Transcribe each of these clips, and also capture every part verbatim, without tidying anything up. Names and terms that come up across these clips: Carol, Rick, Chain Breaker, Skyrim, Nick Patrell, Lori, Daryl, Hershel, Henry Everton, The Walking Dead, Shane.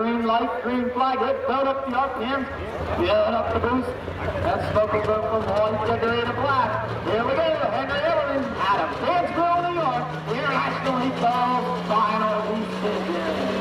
green light, green flag, let's build up the R P M, build up the boost. That smoke will go from white to green to black. Here we go, Henry Everton out of Dansville, New York, International League Ball Final League Champion.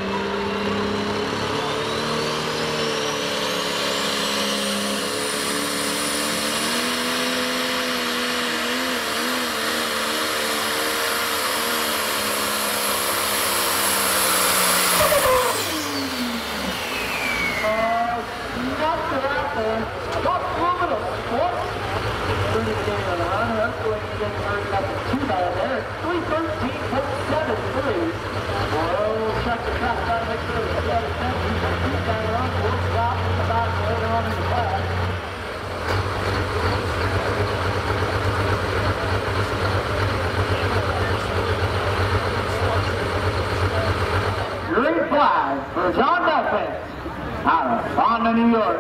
New York.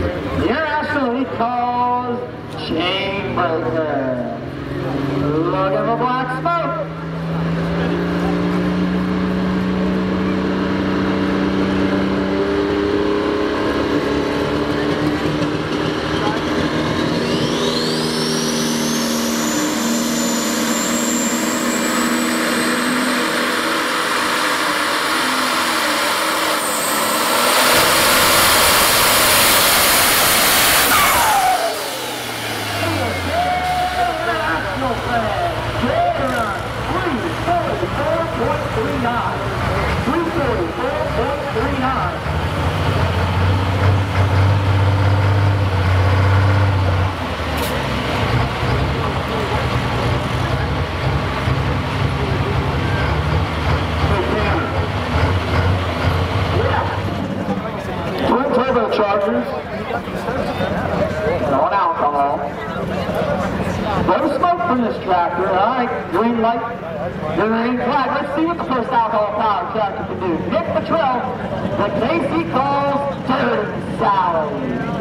The International League calls Chain Breaker. Look at the black smoke. Chargers and on alcohol. No smoke from this tractor. Alright, green light, green flag. Let's see what the first alcohol power tractor can do. Nick Patrell, the K C calls Dirty Sally.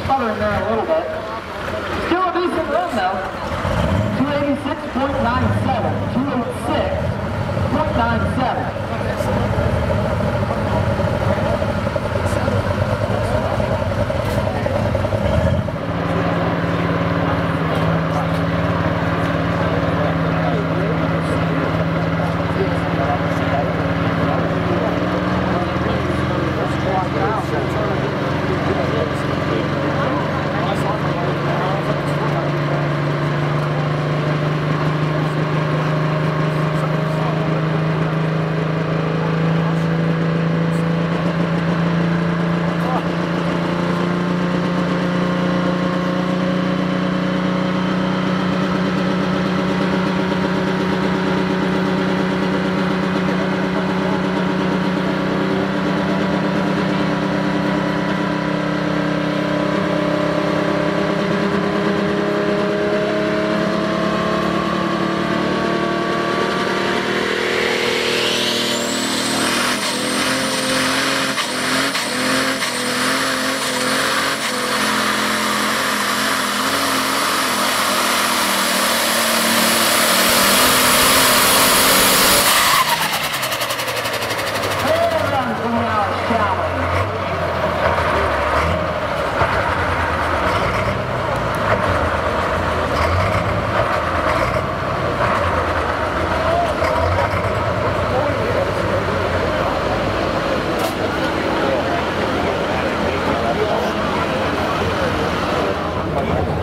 Sputtering there a little bit. Still a decent run though. two eighty-six point nine seven. two eighty-six point nine seven.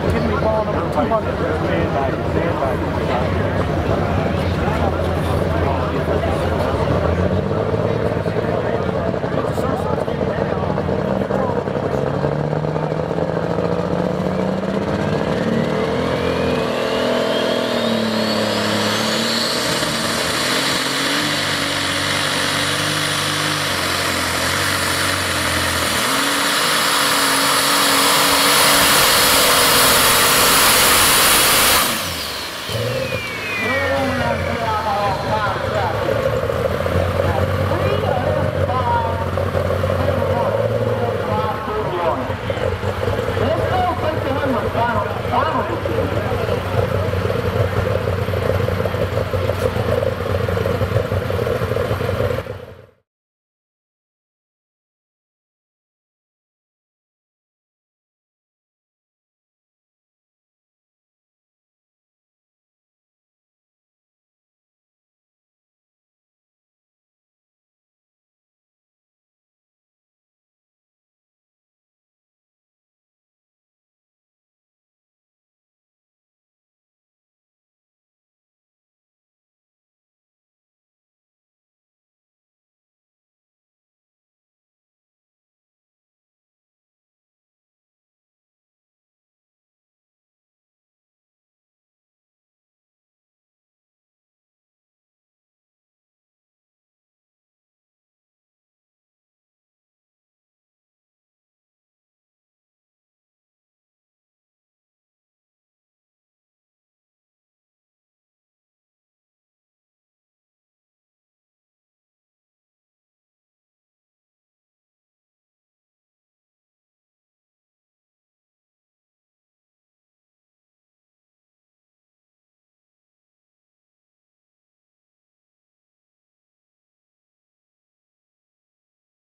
Give me ball number two hundred. Stand back, stand back.